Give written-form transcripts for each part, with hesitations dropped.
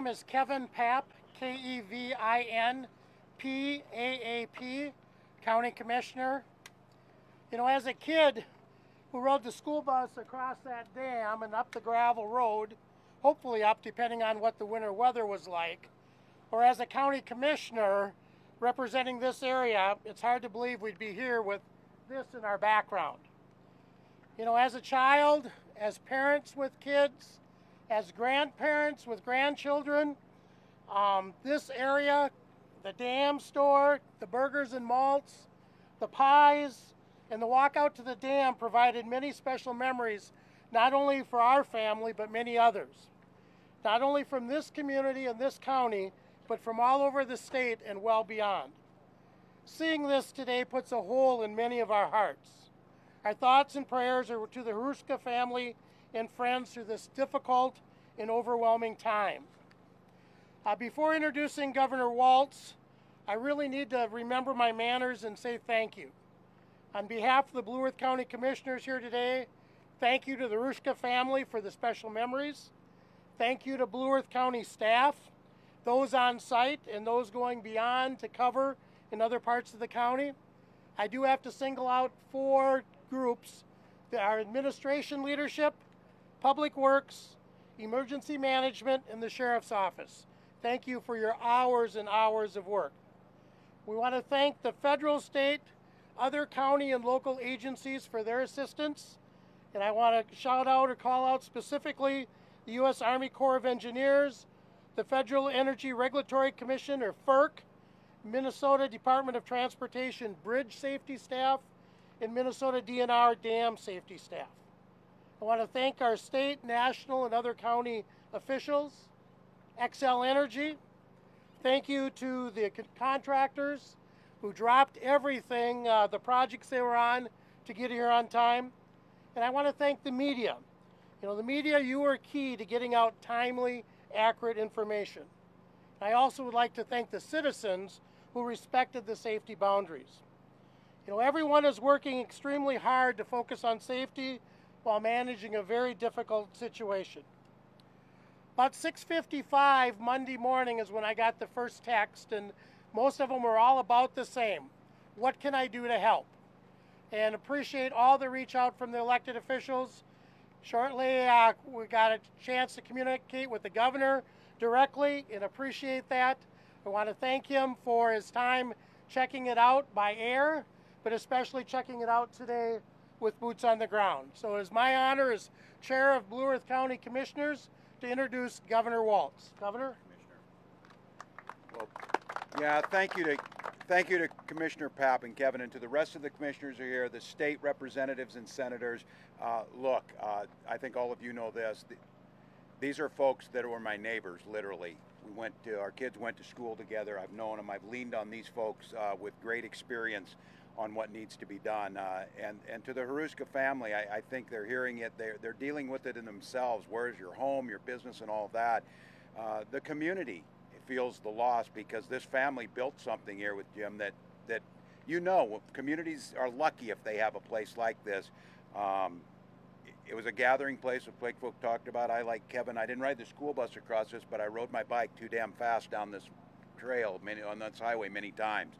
name is Kevin Papp, K-E-V-I-N-P-A-A-P, County Commissioner. You know, as a kid who rode the school bus across that dam and up the gravel road, hopefully up depending on what the winter weather was like, or as a county commissioner representing this area, it's hard to believe we'd be here with this in our background. You know, as a child, as parents with kids, as grandparents with grandchildren, this area, the dam store, the burgers and malts, the pies, and the walk out to the dam provided many special memories, not only for our family, but many others. Not only from this community and this county, but from all over the state and well beyond. Seeing this today puts a hole in many of our hearts. Our thoughts and prayers are to the Hruska family and friends through this difficult and overwhelming time. Before introducing Governor Walz, I really need to remember my manners and say thank you. On behalf of the Blue Earth County Commissioners here today, thank you to the Hruska family for the special memories. Thank you to Blue Earth County staff, those on site and those going beyond to cover in other parts of the county. I do have to single out four groups: our administration leadership, public works, emergency management, and the sheriff's office. Thank you for your hours and hours of work. We want to thank the federal, state, other county and local agencies for their assistance. And I want to shout out or call out specifically the US Army Corps of Engineers, the Federal Energy Regulatory Commission, or FERC, Minnesota Department of Transportation Bridge Safety Staff, and Minnesota DNR Dam Safety Staff. I want to thank our state, national, and other county officials, Xcel Energy. Thank you to the contractors who dropped everything, the projects they were on, to get here on time. And I want to thank the media. You know, the media, you were key to getting out timely, accurate information. I also would like to thank the citizens who respected the safety boundaries. You know, everyone is working extremely hard to focus on safety while managing a very difficult situation. About 6:55 Monday morning is when I got the first text, and most of them were all about the same. What can I do to help? And appreciate all the reach out from the elected officials. Shortly, we got a chance to communicate with the governor directly, and appreciate that. I want to thank him for his time checking it out by air, but especially checking it out today with boots on the ground. So it is my honor as chair of Blue Earth County Commissioners to introduce Governor Walz. Governor? Well, yeah, thank you to Commissioner Papp and Kevin, and to the rest of the commissioners who are here, the state representatives and senators. Look, I think all of you know this. These are folks that were my neighbors, literally. Our kids went to school together. I've known them. I've leaned on these folks with great experience on what needs to be done. And to the Hruska family, I think they're hearing it. They're dealing with it in themselves. Where's your home, your business, and all that? The community feels the loss, because this family built something here with Jim that you know, communities are lucky if they have a place like this. It was a gathering place that Blake folk talked about. I, like Kevin, I didn't ride the school bus across this, but I rode my bike too damn fast down this trail, on this highway, many times.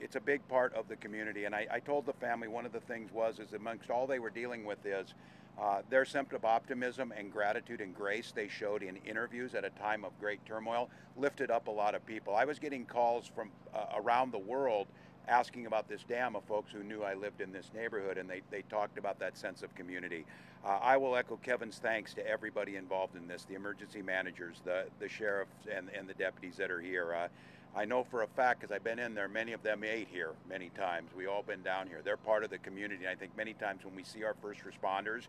It's a big part of the community, and I told the family one of the things is amongst all they were dealing with is their symptom of optimism and gratitude and grace they showed in interviews at a time of great turmoil lifted up a lot of people. I was getting calls from around the world asking about this dam of folks who knew I lived in this neighborhood, and they talked about that sense of community. I will echo Kevin's thanks to everybody involved in this, the emergency managers, the sheriffs, and the deputies that are here. I know for a fact, because I've been in there, many of them ate here many times. We all been down here. They're part of the community. I think many times when we see our first responders,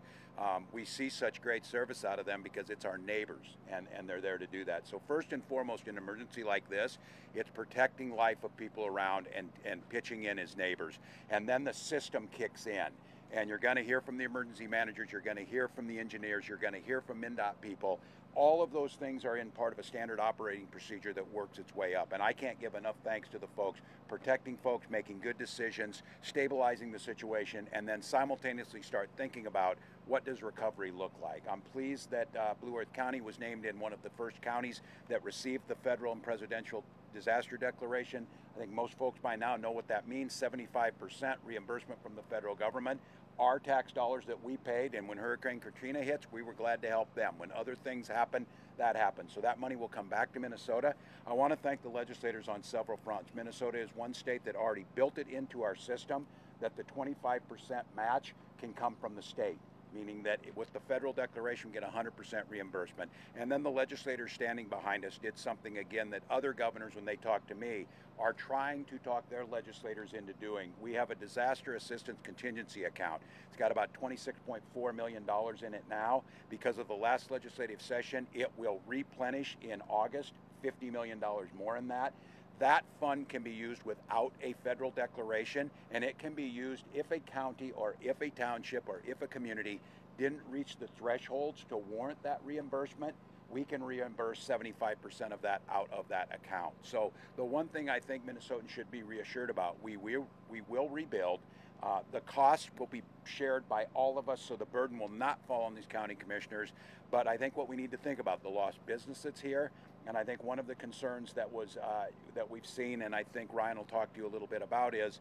we see such great service out of them because it's our neighbors, and they're there to do that. So first and foremost, in an emergency like this, it's protecting life of people around and pitching in as neighbors. And then the system kicks in. And you're going to hear from the emergency managers, you're going to hear from the engineers, you're going to hear from MnDOT people. All of those things are in part of a standard operating procedure that works its way up. And I can't give enough thanks to the folks, protecting folks, making good decisions, stabilizing the situation, and then simultaneously start thinking about what does recovery look like? I'm pleased that Blue Earth County was named in one of the first counties that received the federal and presidential disaster declaration. I think most folks by now know what that means, 75% reimbursement from the federal government. Our tax dollars that we paid, and when Hurricane Katrina hits, we were glad to help them. When other things happen, that happens. So that money will come back to Minnesota. I want to thank the legislators on several fronts. Minnesota is one state that already built it into our system that the 25% match can come from the state, meaning that with the federal declaration, we get 100% reimbursement. And then the legislators standing behind us did something, again, that other governors, when they talk to me, are trying to talk their legislators into doing. We have a disaster assistance contingency account. It's got about $26.4 million in it now. Because of the last legislative session, it will replenish in August, $50 million more in that. That fund can be used without a federal declaration, and it can be used if a county or if a township or if a community didn't reach the thresholds to warrant that reimbursement. We can reimburse 75% of that out of that account. So the one thing I think Minnesotans should be reassured about, we will rebuild. The cost will be shared by all of us, so the burden will not fall on these county commissioners. But I think what we need to think about, the lost business that's here, and I think one of the concerns that was that we've seen, and I think Ryan will talk to you a little bit about, is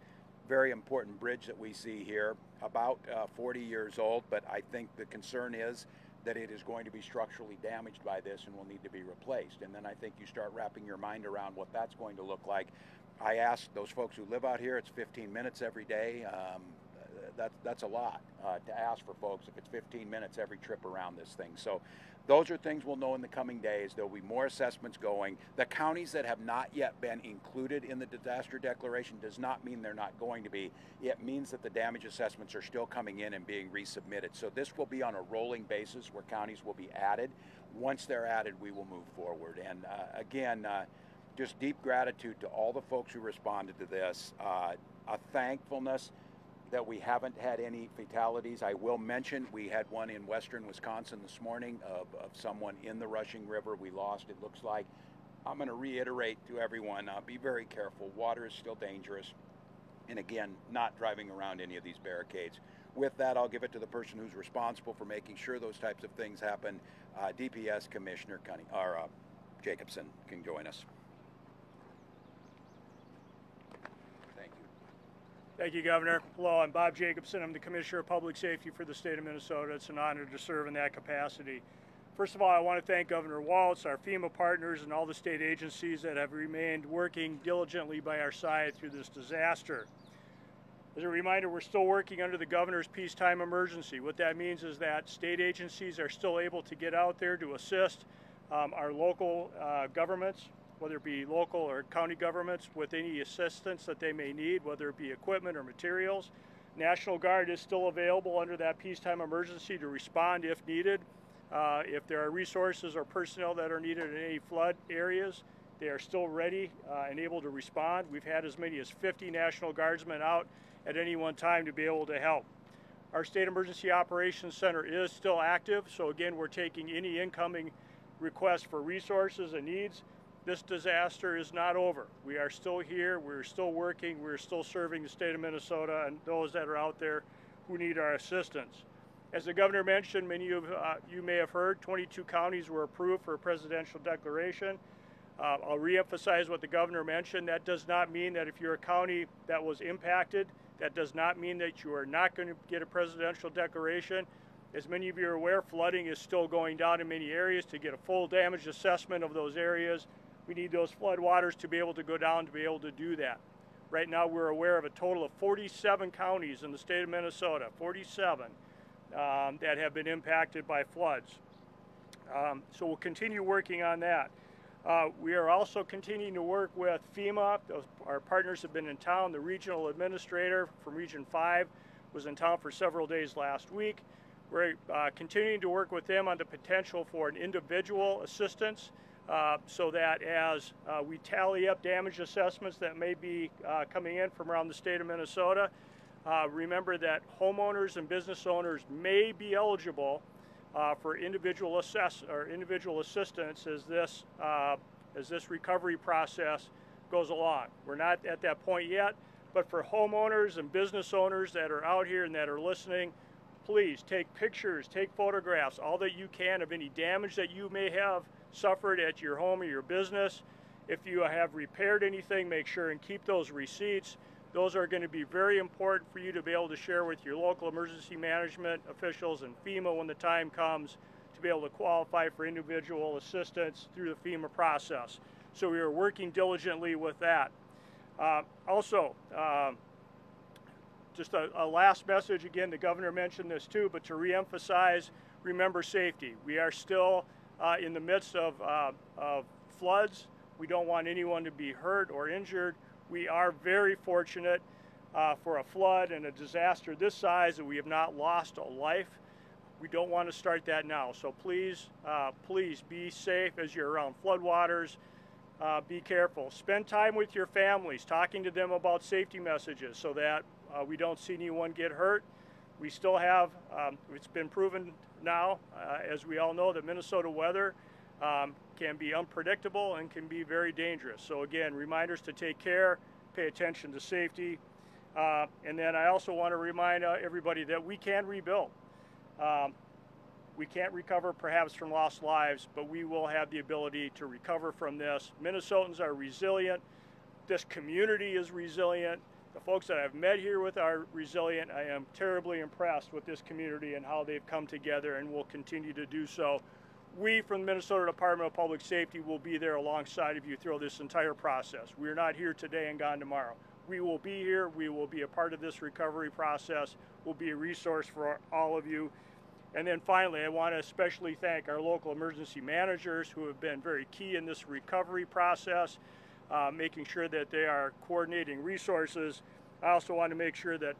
very important bridge that we see here, about 40 years old, but I think the concern is that it is going to be structurally damaged by this and will need to be replaced. And then I think you start wrapping your mind around what that's going to look like. I asked those folks who live out here, it's 15 minutes every day. That's a lot to ask for folks if it's 15 minutes every trip around this thing. So those are things we'll know in the coming days. There'll be more assessments going. The counties that have not yet been included in the disaster declaration does not mean they're not going to be. It means that the damage assessments are still coming in and being resubmitted. So this will be on a rolling basis where counties will be added. Once they're added, we will move forward. And again, just deep gratitude to all the folks who responded to this, a thankfulness that we haven't had any fatalities. I will mention we had one in western Wisconsin this morning of someone in the rushing river we lost, it looks like. I'm gonna reiterate to everyone, be very careful. Water is still dangerous. And again, not driving around any of these barricades. With that, I'll give it to the person who's responsible for making sure those types of things happen. DPS Commissioner Jacobson can join us. Thank you, Governor. Hello, I'm Bob Jacobson. I'm the Commissioner of Public Safety for the state of Minnesota. It's an honor to serve in that capacity. First of all, I want to thank Governor Walz, our FEMA partners, and all the state agencies that have remained working diligently by our side through this disaster. As a reminder, we're still working under the Governor's peacetime emergency. What that means is that state agencies are still able to get out there to assist our local governments, whether it be local or county governments, with any assistance that they may need, whether it be equipment or materials. National Guard is still available under that peacetime emergency to respond if needed. If there are resources or personnel that are needed in any flood areas, they are still ready and able to respond. We've had as many as 50 National Guardsmen out at any one time to be able to help. Our State Emergency Operations Center is still active, so again, we're taking any incoming requests for resources and needs. This disaster is not over. We are still here, we're still working, we're still serving the state of Minnesota and those that are out there who need our assistance. As the governor mentioned, many of you may have heard, 22 counties were approved for a presidential declaration. I'll reemphasize what the governor mentioned. That does not mean that if you're a county that was impacted, that does not mean that you are not going to get a presidential declaration. As many of you are aware, flooding is still going down in many areas. To get a full damage assessment of those areas, we need those flood waters to be able to go down to be able to do that. Right now we're aware of a total of 47 counties in the state of Minnesota, 47, that have been impacted by floods. So we'll continue working on that. We are also continuing to work with FEMA. Our partners have been in town. The regional administrator from Region 5 was in town for several days last week. We're continuing to work with them on the potential for an individual assistance. So that as we tally up damage assessments that may be coming in from around the state of Minnesota, remember that homeowners and business owners may be eligible for individual assistance as this recovery process goes along. We're not at that point yet, but for homeowners and business owners that are out here and that are listening, please take pictures, take photographs, all that you can of any damage that you may have suffered at your home or your business. If you have repaired anything, make sure and keep those receipts. Those are going to be very important for you to be able to share with your local emergency management officials and FEMA when the time comes to be able to qualify for individual assistance through the FEMA process. So we are working diligently with that. Just a last message, again, the governor mentioned this too, but to reemphasize, remember safety. We are still in the midst of floods. We don't want anyone to be hurt or injured. We are very fortunate for a flood and a disaster this size that we have not lost a life. We don't want to start that now. So please, please be safe as you're around floodwaters. Be careful. Spend time with your families, talking to them about safety messages so that we don't see anyone get hurt. We still have, it's been proven now, as we all know, that Minnesota weather can be unpredictable and can be very dangerous. So again, reminders to take care, pay attention to safety. And then I also want to remind everybody that we can rebuild. We can't recover perhaps from lost lives, but we will have the ability to recover from this. Minnesotans are resilient. This community is resilient. The folks that I've met here with are resilient. I am terribly impressed with this community and how they've come together and will continue to do so. We from the Minnesota Department of Public Safety will be there alongside of you through this entire process. We're not here today and gone tomorrow. We will be here. We will be a part of this recovery process. We'll be a resource for all of you. And then finally, I want to especially thank our local emergency managers who have been very key in this recovery process, making sure that they are coordinating resources. I also want to make sure that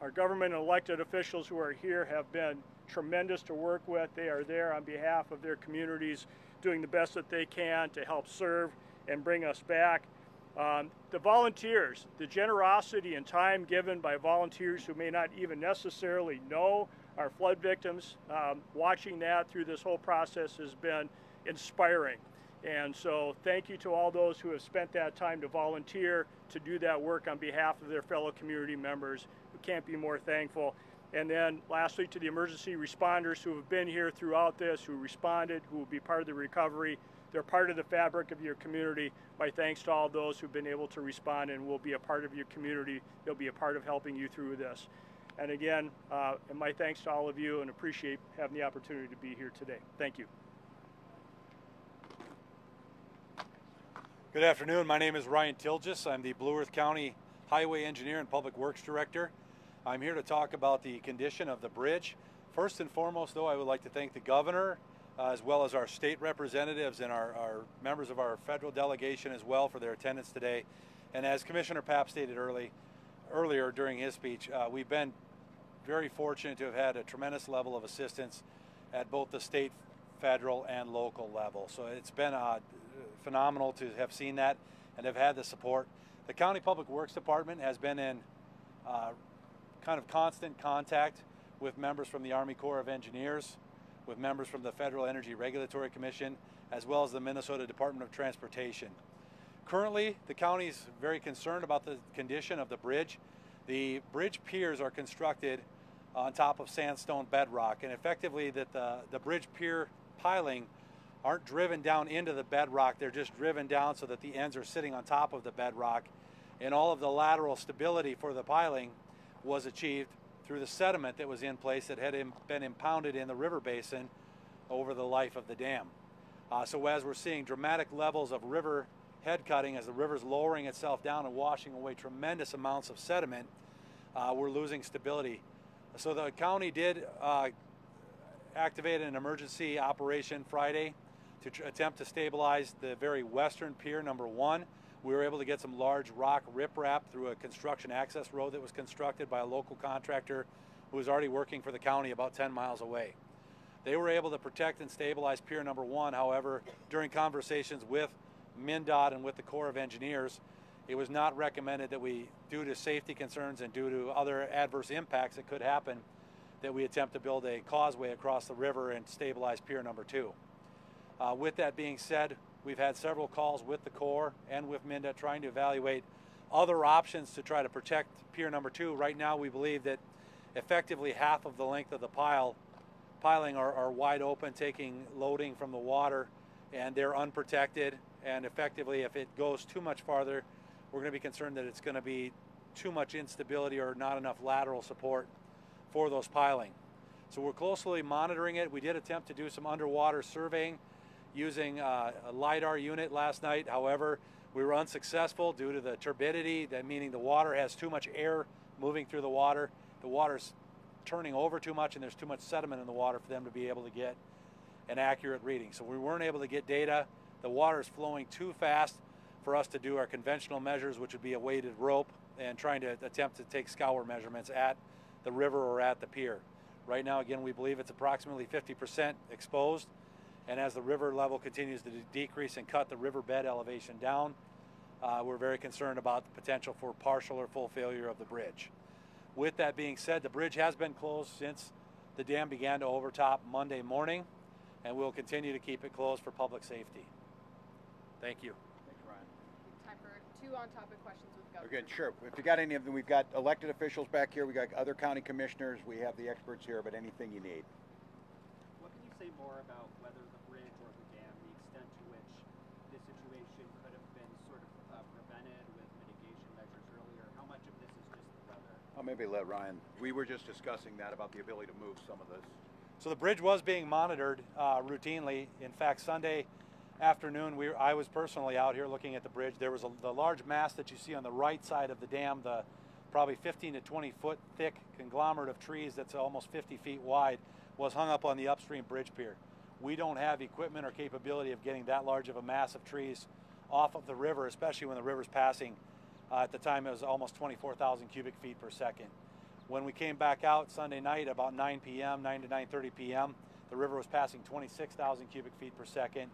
our government and elected officials who are here have been tremendous to work with. They are there on behalf of their communities, doing the best that they can to help serve and bring us back. The volunteers, the generosity and time given by volunteers who may not even necessarily know our flood victims, watching that through this whole process has been inspiring. And so thank you to all those who have spent that time to volunteer to do that work on behalf of their fellow community members. We can't be more thankful. And then lastly, to the emergency responders who have been here throughout this, who responded, who will be part of the recovery. They're part of the fabric of your community. My thanks to all those who've been able to respond and will be a part of your community. They'll be a part of helping you through this. And again, my thanks to all of you, and appreciate having the opportunity to be here today. Thank you. Good afternoon. My name is Ryan Tilges. I'm the Blue Earth County Highway Engineer and Public Works Director. I'm here to talk about the condition of the bridge. First and foremost, though, I would like to thank the governor, as well as our state representatives and our members of our federal delegation as well for their attendance today. And as Commissioner Papp stated earlier during his speech, we've been very fortunate to have had a tremendous level of assistance at both the state, federal, and local level. So it's been phenomenal to have seen that and have had the support. The County Public Works Department has been in kind of constant contact with members from the Army Corps of Engineers, with members from the Federal Energy Regulatory Commission, as well as the Minnesota Department of Transportation. Currently, the county is very concerned about the condition of the bridge. The bridge piers are constructed on top of sandstone bedrock, and effectively that the bridge pier piling aren't driven down into the bedrock, they're just driven down so that the ends are sitting on top of the bedrock, and all of the lateral stability for the piling was achieved through the sediment that was in place that had been impounded in the river basin over the life of the dam. So as we're seeing dramatic levels of river head cutting as the river's lowering itself down and washing away tremendous amounts of sediment, we're losing stability. So the county did activate an emergency operation Friday to attempt to stabilize the very western pier number 1. We were able to get some large rock riprap through a construction access road that was constructed by a local contractor who was already working for the county about 10 miles away. They were able to protect and stabilize pier number 1. However, during conversations with MnDOT and with the Corps of Engineers, it was not recommended that we, due to safety concerns and due to other adverse impacts that could happen, that we attempt to build a causeway across the river and stabilize pier number 2. With that being said, we've had several calls with the Corps and with MnDOT trying to evaluate other options to try to protect pier number 2. Right now, we believe that effectively half of the length of the piling are wide open, taking loading from the water, and they're unprotected. And effectively, if it goes too much farther, we're going to be concerned that it's going to be too much instability or not enough lateral support for those piling. So we're closely monitoring it. We did attempt to do some underwater surveying using a LiDAR unit last night. However, we were unsuccessful due to the turbidity, that meaning the water has too much air moving through the water. The water's turning over too much, and there's too much sediment in the water for them to be able to get an accurate reading. So we weren't able to get data. The water is flowing too fast for us to do our conventional measures, which would be a weighted rope and trying to attempt to take scour measurements at the river or at the pier. Right now, again, we believe it's approximately 50% exposed, and as the river level continues to decrease and cut the riverbed elevation down, we're very concerned about the potential for partial or full failure of the bridge. With that being said, the bridge has been closed since the dam began to overtop Monday morning, and we'll continue to keep it closed for public safety. Thank you. Thank you, Ryan. We have time for two on-topic questions with the governor. We're good, sure. If you got any of them, we've got elected officials back here, we've got other county commissioners, we have the experts here, but anything you need. What can you say more about whether the bridge or the dam, the extent to which this situation could have been sort of prevented with mitigation measures earlier? How much of this is just the weather? I'll maybe let Ryan. We were just discussing that about the ability to move some of this. So the bridge was being monitored routinely. In fact, Sunday afternoon, I was personally out here looking at the bridge. There was the large mast that you see on the right side of the dam, the probably 15 to 20 foot thick conglomerate of trees that's almost 50 feet wide, was hung up on the upstream bridge pier. We don't have equipment or capability of getting that large of a mass of trees off of the river, especially when the river's passing. At the time, it was almost 24,000 cubic feet per second. When we came back out Sunday night about 9 p.m., 9 to 9:30 p.m., the river was passing 26,000 cubic feet per second.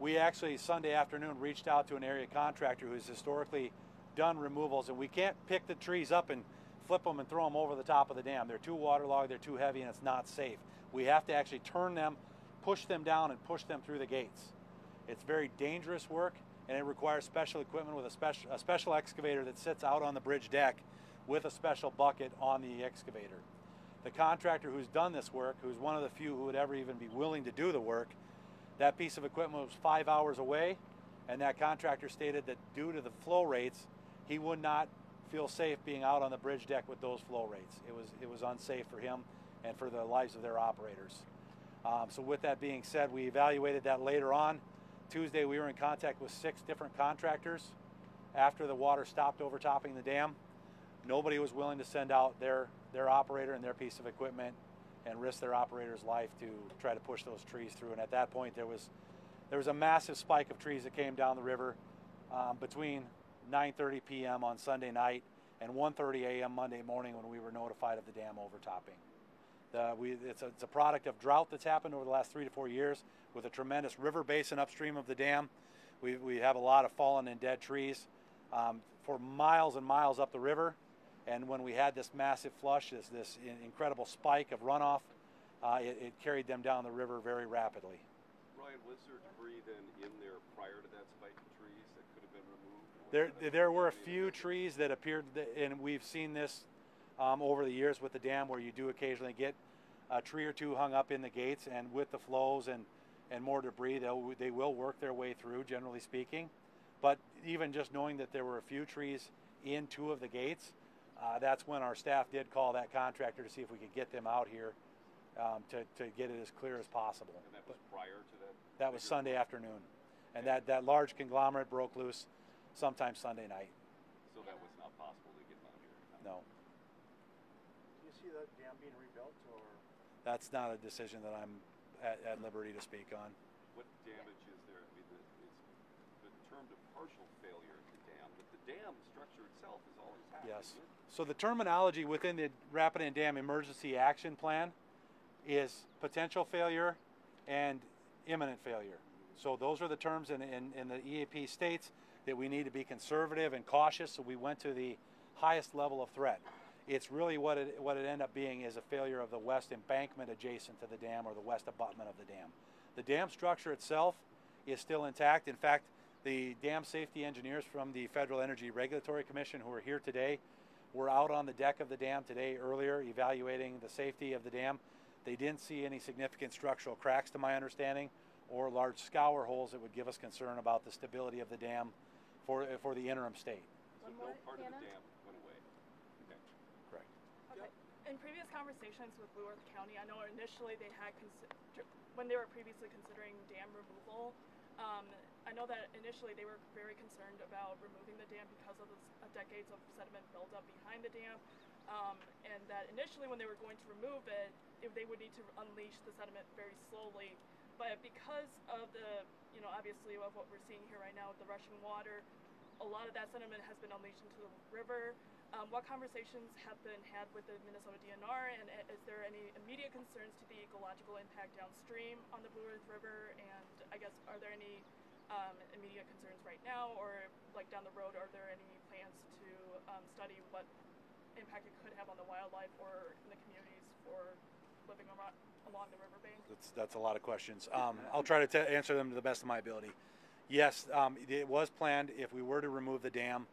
We actually Sunday afternoon reached out to an area contractor who's historically done removals, and we can't pick the trees up and flip them and throw them over the top of the dam. They're too waterlogged, they're too heavy, and it's not safe. We have to actually turn them, push them down, and push them through the gates. It's very dangerous work, and it requires special equipment with a special excavator that sits out on the bridge deck with a special bucket on the excavator. The contractor who's done this work, who's one of the few who would ever even be willing to do the work, that piece of equipment was 5 hours away, and that contractor stated that due to the flow rates, he would not feel safe being out on the bridge deck with those flow rates. It was unsafe for him and for the lives of their operators. So with that being said, we evaluated that later on. Tuesday, we were in contact with 6 different contractors after the water stopped overtopping the dam. Nobody was willing to send out their operator and their piece of equipment and risk their operator's life to try to push those trees through. And at that point, there was a massive spike of trees that came down the river between 9:30 p.m. on Sunday night and 1:30 a.m. Monday morning when we were notified of the dam overtopping. It's a product of drought that's happened over the last 3 to 4 years with a tremendous river basin upstream of the dam. We have a lot of fallen and dead trees for miles and miles up the river. And when we had this massive flush, this incredible spike of runoff, it carried them down the river very rapidly. Ryan, was there debris then in there prior to that spike of trees that could have been removed? There were a few trees that appeared, and we've seen this over the years with the dam where you do occasionally get a tree or two hung up in the gates, and with the flows and more debris, they will work their way through, generally speaking. But even just knowing that there were a few trees in 2 of the gates, that's when our staff did call that contractor to see if we could get them out here to get it as clear as possible. And that was prior to that? That was Sunday afternoon. And that large conglomerate broke loose sometime Sunday night. So that was not possible to get out here? No. Do you see that dam being rebuilt? Or? That's not a decision that I'm at liberty to speak on. What damage is there? I mean, the term to partial failure of the dam, but the dam structure itself is always happening. Yes. So the terminology within the Rapidan Dam Emergency Action Plan is potential failure and imminent failure. So those are the terms in the EAP states that we need to be conservative and cautious, so we went to the highest level of threat. It's really what it ended up being is a failure of the west embankment adjacent to the dam or the west abutment of the dam. The dam structure itself is still intact. In fact, the dam safety engineers from the Federal Energy Regulatory Commission who are here today were out on the deck of the dam today earlier evaluating the safety of the dam. They didn't see any significant structural cracks, to my understanding, or large scour holes that would give us concern about the stability of the dam for the interim state. So no part of the dam went away. Okay. Correct. Okay. Yep. In previous conversations with Blue Earth County, I know initially they had, when they were previously considering dam removal, I know that initially they were very concerned about removing the dam because of the decades of sediment buildup behind the dam, and that initially when they were going to remove it, they would need to unleash the sediment very slowly. But because of the, obviously of what we're seeing here right now with the rushing water, a lot of that sediment has been unleashed into the river. What conversations have been had with the Minnesota DNR, and is there any immediate concerns to the ecological impact downstream on the Blue Earth River? And I guess, are there any immediate concerns right now, or like down the road, are there any plans to study what impact it could have on the wildlife or in the communities for living around? Along the riverbank? That's a lot of questions. I'll try to answer them to the best of my ability. Yes, it was planned if we were to remove the dam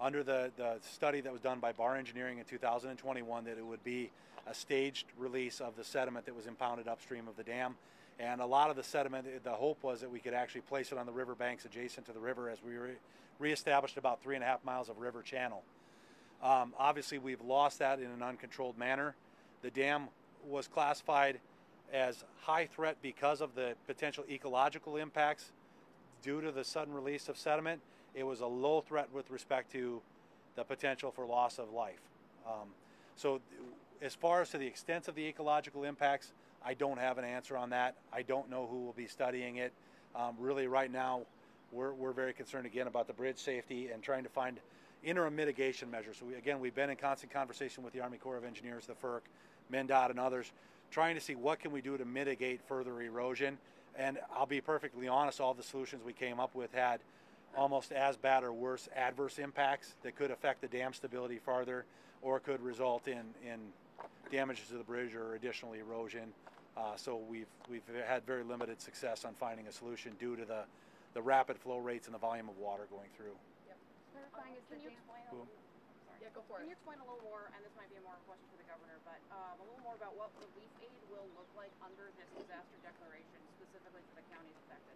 under the study that was done by Bar Engineering in 2021 that it would be a staged release of the sediment that was impounded upstream of the dam. And a lot of the sediment, the hope was that we could actually place it on the riverbanks adjacent to the river as we reestablished about 3.5 miles of river channel. Obviously, we've lost that in an uncontrolled manner. The dam was classified as high threat because of the potential ecological impacts due to the sudden release of sediment. It was a low threat with respect to the potential for loss of life. So as far as to the extent of the ecological impacts, I don't have an answer on that. I don't know who will be studying it. Really right now, we're very concerned again about the bridge safety and trying to find interim mitigation measures. So we've been in constant conversation with the Army Corps of Engineers, the FERC, MnDOT, and others, trying to see what can we do to mitigate further erosion. And I'll be perfectly honest, all the solutions we came up with had almost as bad or worse adverse impacts that could affect the dam stability farther or could result in damages to the bridge or additional erosion. So we've had very limited success on finding a solution due to the rapid flow rates and the volume of water going through. Yep. Yeah, go for it. Can you explain a little more, and this might be a more question for the governor, but a little more about what relief aid will look like under this disaster declaration, specifically for the counties affected?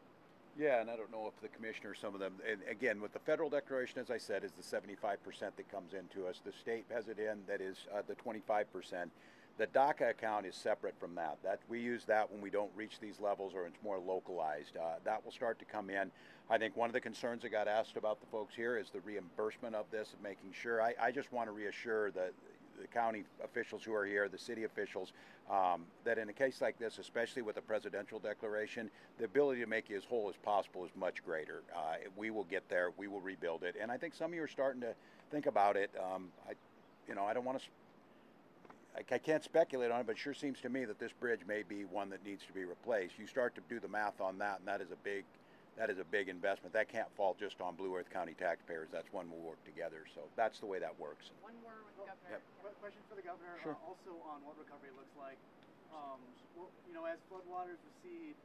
Yeah, and I don't know if the commissioner, some of them, and again, with the federal declaration, as I said, is the 75% that comes into us. The state has it in, that is the 25%. The DACA account is separate from that. We use that when we don't reach these levels or it's more localized. That will start to come in. I think one of the concerns that got asked about the folks here is the reimbursement of this and making sure. I just want to reassure the county officials who are here, the city officials, that in a case like this, especially with a presidential declaration, the ability to make you as whole as possible is much greater. We will get there. We will rebuild it. And I think some of you are starting to think about it. I don't want to... I can't speculate on it, but it sure seems to me that this bridge may be one that needs to be replaced. You start to do the math on that, and that is a big investment. That can't fall just on Blue Earth County taxpayers. That's one we'll work together. So that's the way that works. One more with the governor. Yep. Question for the governor. Sure. Also on what recovery looks like. As floodwaters recede,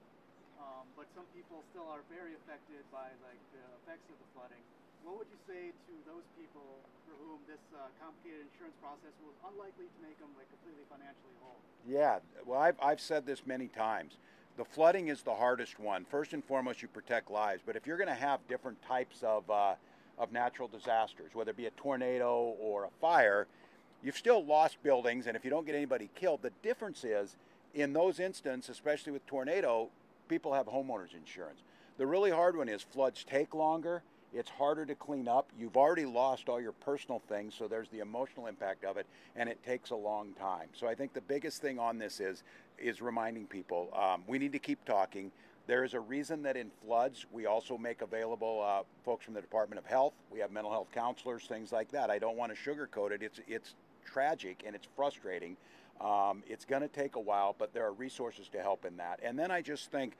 but some people still are very affected by the effects of the flooding. What would you say to those people for whom this complicated insurance process was unlikely to make them completely financially whole? Yeah, well, I've said this many times. The flooding is the hardest one. First and foremost, you protect lives. But if you're going to have different types of natural disasters, whether it be a tornado or a fire, you've still lost buildings. And if you don't get anybody killed, the difference is in those instances, especially with tornado, people have homeowners insurance. The really hard one is floods take longer. It's harder to clean up. You've already lost all your personal things, so there's the emotional impact of it, and it takes a long time. So I think the biggest thing on this is reminding people we need to keep talking. There is a reason that in floods, we also make available folks from the Department of Health. We have mental health counselors, things like that. I don't want to sugarcoat it. It's tragic and it's frustrating. It's going to take a while, but there are resources to help in that. And then I just think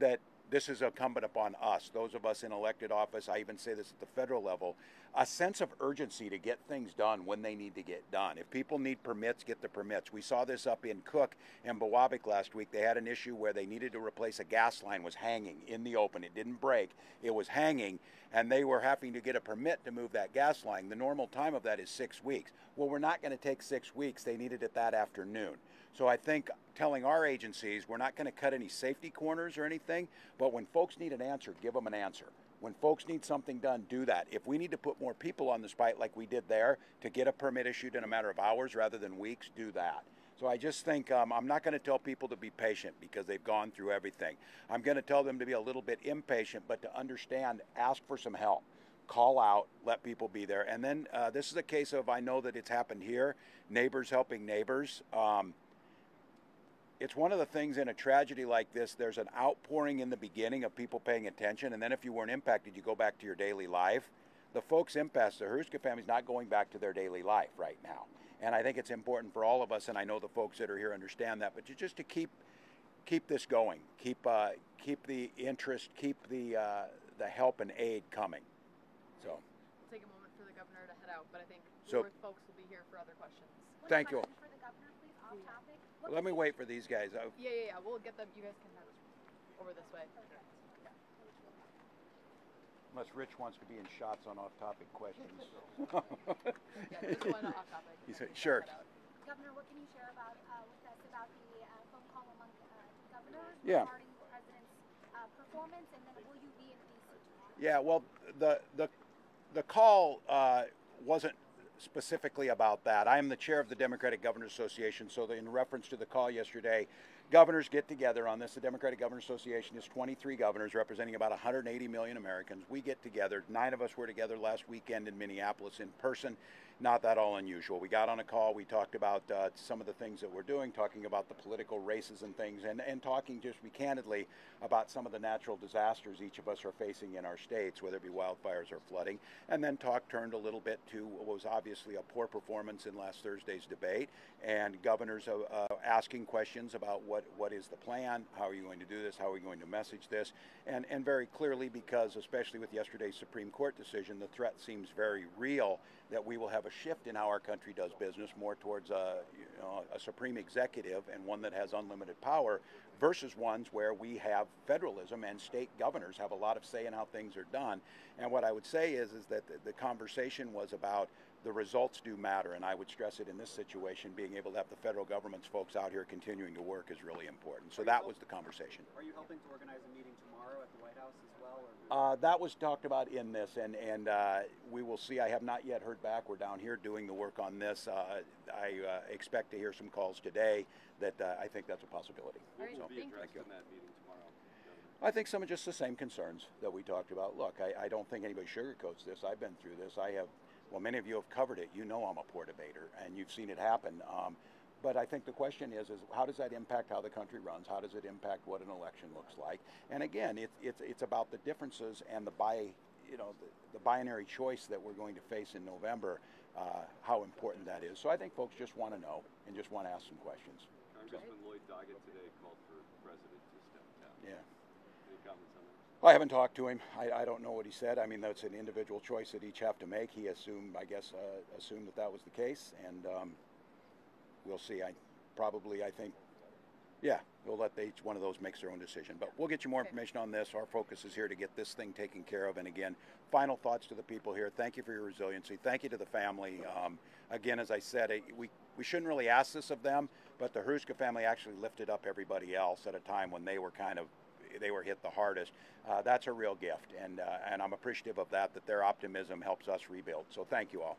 that this is incumbent upon us, those of us in elected office, I even say this at the federal level, a sense of urgency to get things done when they need to get done. If people need permits, get the permits. We saw this up in Cook and Bewobic last week. They had an issue where they needed to replace a gas line, was hanging in the open. It didn't break, it was hanging, and they were having to get a permit to move that gas line. The normal time of that is 6 weeks. Well, we're not gonna take 6 weeks. They needed it that afternoon. So I think telling our agencies, we're not gonna cut any safety corners or anything, but when folks need an answer, give them an answer. When folks need something done, do that. If we need to put more people on the spot like we did there to get a permit issued in a matter of hours rather than weeks, do that. So I just think I'm not gonna tell people to be patient because they've gone through everything. I'm gonna tell them to be a little bit impatient, but to understand, ask for some help. Call out, let people be there. And then this is a case of, I know that it's happened here, neighbors helping neighbors. It's one of the things in a tragedy like this, there's an outpouring in the beginning of people paying attention, and then if you weren't impacted, you go back to your daily life. The folks impacted, the Hruska family's not going back to their daily life right now. And I think it's important for all of us, and I know the folks that are here understand that, but just to keep this going, keep the interest, keep the help and aid coming. So we'll take a moment for the governor to head out, but I think Blue Earth folks will be here for other questions. Thank you. For the governor, please, off topic. Let me wait for these guys. Yeah. We'll get them. You guys can have it over this way. Okay. Yeah. Unless Rich wants to be in shots on off-topic questions. Yeah, just one off-topic. Sure. Governor, what can you share about, with us about the phone call among governors regarding the president's performance, and then will you be in D.C. tomorrow? Yeah. Well, the call wasn't specifically about that. I am the chair of the Democratic Governors Association, so in reference to the call yesterday, governors get together on this. The Democratic Governors Association is 23 governors representing about 180 million Americans. We get together. 9 of us were together last weekend in Minneapolis in person. Not that all unusual. We got on a call. We talked about some of the things that we're doing, talking about the political races and things, and talking just candidly about some of the natural disasters each of us are facing in our states, whether it be wildfires or flooding. And then talk turned a little bit to what was obviously a poor performance in last Thursday's debate, and governors asking questions about what is the plan, how are you going to do this, how are you going to message this, and very clearly, because especially with yesterday's Supreme Court decision, the threat seems very real that we will have a shift in how our country does business more towards a supreme executive and one that has unlimited power versus ones where we have federalism and state governors have a lot of say in how things are done. And what I would say is that the conversation was about the results do matter, and I would stress it in this situation, being able to have the federal government's folks out here continuing to work is really important. So that was the conversation. Are you helping to organize a meeting tomorrow at the White House as well? Or that was talked about in this, and we will see. I have not yet heard back. We're down here doing the work on this. I expect to hear some calls today that I think that's a possibility. All right, so, thank you. In that meeting tomorrow? I think some of just the same concerns that we talked about. Look, I don't think anybody sugarcoats this. I've been through this. I have. Well, many of you have covered it. You know I'm a poor debater, and you've seen it happen. But I think the question is how does that impact how the country runs? How does it impact what an election looks like? And again, it's about the differences and the binary choice that we're going to face in November. How important that is. So I think folks just want to know and just want to ask some questions. Congressman Lloyd Doggett today called for the president to step down. Yeah. Any comments on that? I haven't talked to him. I don't know what he said. I mean, that's an individual choice that each have to make. He assumed, I guess, assumed that was the case, and we'll see. I think we'll let each one of those makes their own decision. But we'll get you more information on this. Our focus is here to get this thing taken care of. And again, final thoughts to the people here. Thank you for your resiliency. Thank you to the family. Again, as I said, we shouldn't really ask this of them, but the Hruska family actually lifted up everybody else at a time when they were they were hit the hardest. That's a real gift, and I'm appreciative of that their optimism helps us rebuild. So thank you all.